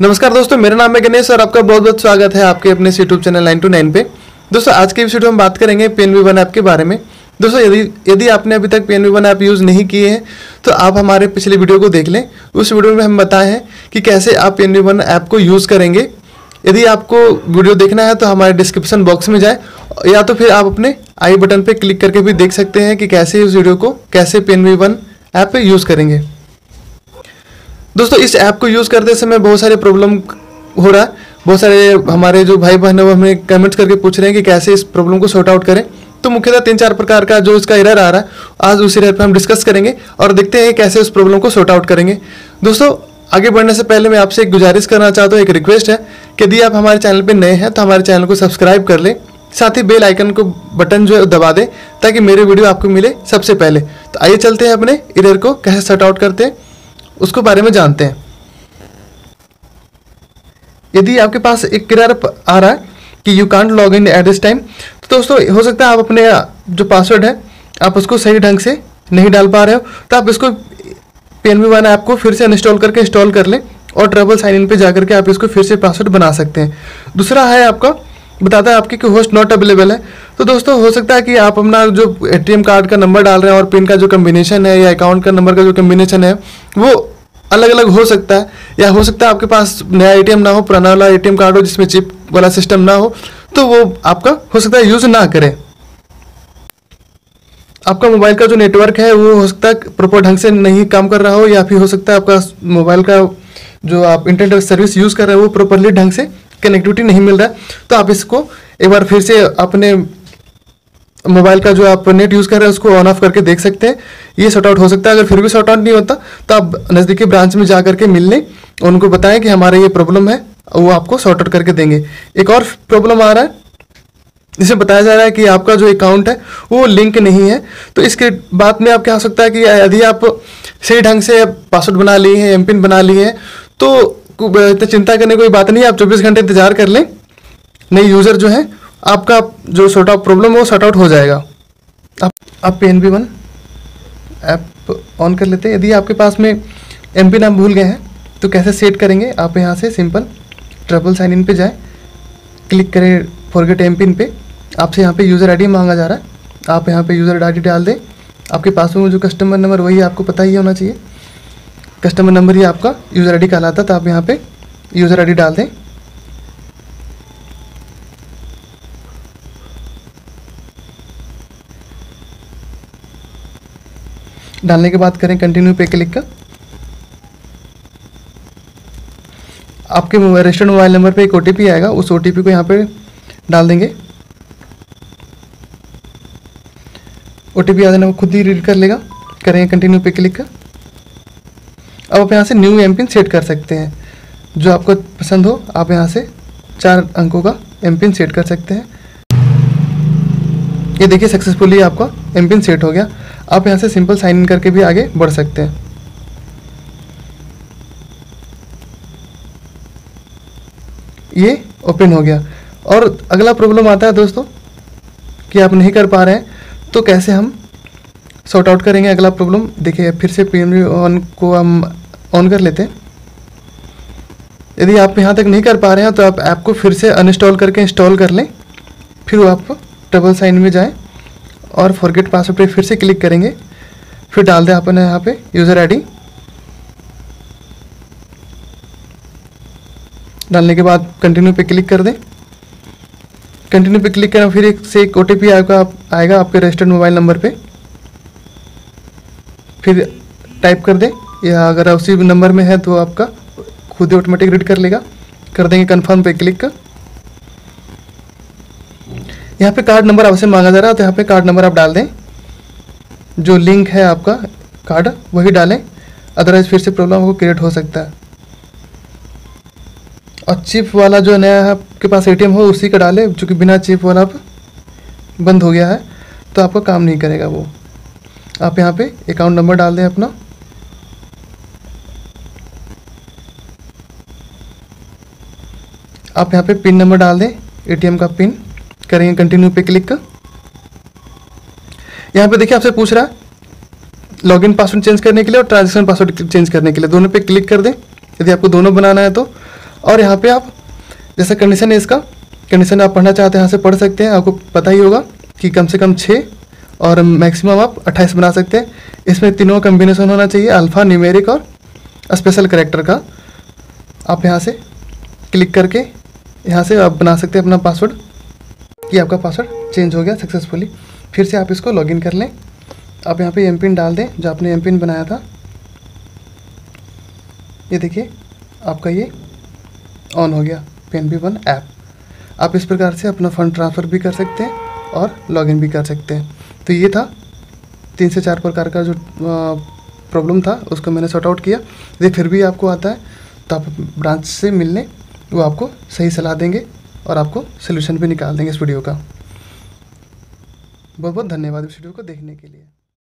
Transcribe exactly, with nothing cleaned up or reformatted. नमस्कार दोस्तों, मेरा नाम है गणेश सर। आपका बहुत बहुत स्वागत है आपके अपने YouTube channel nine two nine पे। दोस्तों आज के वीडियो में बात करेंगे पीएनबी वन ऐप के बारे में। दोस्तों यदि यदि आपने अभी तक पीएनबी वन ऐप यूज़ नहीं किए हैं तो आप हमारे पिछले वीडियो को देख लें। उस वीडियो में हम बताए हैं कि कैसे आप पीएनबी वन ऐप को यूज़ करेंगे। यदि आपको वीडियो देखना है तो हमारे डिस्क्रिप्शन बॉक्स में जाए या तो फिर आप अपने आई बटन पर क्लिक करके भी देख सकते हैं कि कैसे उस वीडियो को कैसे पीएनबी वन ऐप पर यूज़ करेंगे। दोस्तों इस ऐप को यूज़ करते समय बहुत सारे प्रॉब्लम हो रहा है। बहुत सारे हमारे जो भाई बहन है वो हमें कमेंट्स करके पूछ रहे हैं कि कैसे इस प्रॉब्लम को सॉर्ट आउट करें। तो मुख्यतः तीन चार प्रकार का जो इसका एरर आ रहा है आज उस एरर पर हम डिस्कस करेंगे और देखते हैं कैसे उस प्रॉब्लम को सॉर्ट आउट करेंगे। दोस्तों आगे बढ़ने से पहले मैं आपसे एक गुजारिश करना चाहता हूँ, एक रिक्वेस्ट है कि यदि आप हमारे चैनल पर नए हैं तो हमारे चैनल को सब्सक्राइब कर लें, साथ ही बेल आइकन को बटन जो है दबा दें ताकि मेरे वीडियो आपको मिले सबसे पहले। तो आइए चलते हैं अपने एरर को कैसे सॉर्ट आउट करते हैं उसको बारे में जानते हैं। यदि आपके पास एक एरर आ रहा है कि you can't log in at this time, तो दोस्तों हो सकता है आप अपने जो पासवर्ड है आप उसको सही ढंग से नहीं डाल पा रहे हो, तो आप इसको पीएनबी वन ऐप को फिर से अनइंस्टॉल करके इंस्टॉल कर लें और ट्रबल साइन इन पे जाकर के आप इसको फिर से पासवर्ड बना सकते हैं। दूसरा है आपका बताता है आपकी कि होस्ट नॉट अवेलेबल है, तो दोस्तों हो सकता है कि आप अपना जो एटीएम कार्ड का नंबर डाल रहे हैं और पिन का जो कम्बिनेशन है या अकाउंट का नंबर का जो कम्बिनेशन है वो अलग अलग हो सकता है, या हो सकता है आपके पास नया एटीएम ना हो, पुराना वाला एटीएम कार्ड हो जिसमें चिप वाला सिस्टम ना हो, तो वो आपका हो सकता है यूज़ ना करें। आपका मोबाइल का जो नेटवर्क है वो हो सकता है प्रॉपर ढंग से नहीं काम कर रहा हो, या फिर हो सकता है आपका मोबाइल का जो आप इंटरनेट सर्विस यूज़ कर रहे हो वो प्रॉपरली ढंग से कनेक्टिविटी नहीं मिल रहा है। तो आप इसको एक बार फिर से अपने मोबाइल का जो आप नेट यूज़ कर रहे हैं उसको ऑन ऑफ करके देख सकते हैं, ये सॉर्ट आउट हो सकता है। अगर फिर भी सॉर्ट आउट नहीं होता तो आप नज़दीकी ब्रांच में जा करके मिल लें, उनको बताएं कि हमारा ये प्रॉब्लम है, वो आपको सॉर्ट आउट करके देंगे। एक और प्रॉब्लम आ रहा है जिसमें बताया जा रहा है कि आपका जो अकाउंट है वो लिंक नहीं है, तो इसके बाद में आप क्या हो सकता है कि यदि आप सही ढंग से पासवर्ड बना लिए हैं, एम पिन बना लिए हैं, तो इतना चिंता करने कोई बात नहीं है। आप चौबीस घंटे इंतजार कर लें, नए यूज़र जो है आपका जो सॉर्ट आउट प्रॉब्लम है वो सॉर्ट आउट हो जाएगा। आप आप पीएनबी वन ऐप ऑन कर लेते हैं। यदि आपके पास में एम पिन आप भूल गए हैं तो कैसे सेट करेंगे, आप यहाँ से सिंपल ट्रबल साइन इन पे जाएं, क्लिक करें फॉरगेट एम पिन पे। आपसे यहाँ पे यूज़र आईडी मांगा जा रहा है, आप यहाँ पे यूज़र आईडी डाल दें। आपके पासवर्ड में जो कस्टमर नंबर वही आपको पता ही होना चाहिए, कस्टमर नंबर ही आपका यूज़र आईडी कहलाता है, तो आप यहाँ पे यूज़र आईडी डाल दें। डालने के बाद करें कंटिन्यू पे क्लिक का। आपके मोबाइल रजिस्टर्ड मोबाइल नंबर पे एक ओटीपी आएगा, उस ओटीपी को यहाँ पे डाल देंगे। ओटीपी आ जाना वो खुद ही रीड कर लेगा। करेंगे कंटिन्यू पे क्लिक का। अब आप यहाँ से न्यू एम पिन सेट कर सकते हैं, जो आपको पसंद हो आप यहाँ से चार अंकों का एम पिन सेट कर सकते हैं। ये देखिए सक्सेसफुली आपका एम पिन सेट हो गया। आप यहाँ से सिंपल साइन इन करके भी आगे बढ़ सकते हैं। ये ओपन हो गया। और अगला प्रॉब्लम आता है दोस्तों कि आप नहीं कर पा रहे हैं तो कैसे हम सॉर्ट आउट करेंगे। अगला प्रॉब्लम देखिए, फिर से पीएनबी वन को हम ऑन कर लेते हैं। यदि आप यहाँ तक नहीं कर पा रहे हैं तो आप ऐप को फिर से अनइंस्टॉल करके इंस्टॉल कर लें, फिर वो आप डबल साइन में जाएं और फॉरगेट पासवर्ड पे फिर से क्लिक करेंगे। फिर डाल दें अपन यहाँ पे यूज़र आईडी। डालने के बाद कंटिन्यू पे क्लिक कर दें। कंटिन्यू पे क्लिक करना फिर एक से एक ओटीपी आएगा आएगा आपके रजिस्टर्ड मोबाइल नंबर पे। फिर टाइप कर दें, या अगर उसी नंबर में है तो आपका खुद ही ऑटोमेटिक रीड कर लेगा। कर देंगे कन्फर्म पे क्लिक कर। यहाँ पे कार्ड नंबर आपसे मांगा जा रहा है तो यहाँ पे कार्ड नंबर आप डाल दें, जो लिंक है आपका कार्ड वही डालें, अदरवाइज फिर से प्रॉब्लम आपको क्रिएट हो सकता है। और चिप वाला जो नया आपके पास एटीएम हो उसी का डालें, चूँकि बिना चिप वाला आप बंद हो गया है तो आपका काम नहीं करेगा वो। आप यहाँ पे अकाउंट नंबर डाल दें अपना, आप यहाँ पे पिन नंबर डाल दें एटीएम का पिन। करेंगे कंटिन्यू पे क्लिक का। यहाँ पे देखिए आपसे पूछ रहा है लॉगिन पासवर्ड चेंज करने के लिए और ट्रांजैक्शन पासवर्ड चेंज करने के लिए, दोनों पे क्लिक कर दें। यदि आपको दोनों बनाना है तो और यहाँ पे आप जैसा कंडीशन है, इसका कंडीशन आप पढ़ना चाहते हैं यहाँ से पढ़ सकते हैं। आपको पता ही होगा कि कम से कम छः और मैक्सिमम आप अट्ठाईस बना सकते हैं। इसमें तीनों कम्बिनेशन होना चाहिए, अल्फ़ा, न्यूमेरिक और स्पेशल करेक्टर का। आप यहाँ से क्लिक करके यहाँ से आप बना सकते हैं अपना पासवर्ड कि आपका पासवर्ड चेंज हो गया सक्सेसफुली। फिर से आप इसको लॉगिन कर लें। आप यहाँ पे एम पिन डाल दें जो आपने एम पिन बनाया था। ये देखिए आपका ये ऑन हो गया पीएनबी वन ऐप। आप इस प्रकार से अपना फ़ंड ट्रांसफ़र भी कर सकते हैं और लॉगिन भी कर सकते हैं। तो ये था तीन से चार प्रकार का जो प्रॉब्लम था उसको मैंने सॉर्ट आउट किया। यदि फिर भी आपको आता है तो आप ब्रांच से मिलने, वो आपको सही सलाह देंगे और आपको सोल्यूशन भी निकाल देंगे इस वीडियो का। बहुत बहुत धन्यवाद इस वीडियो को देखने के लिए।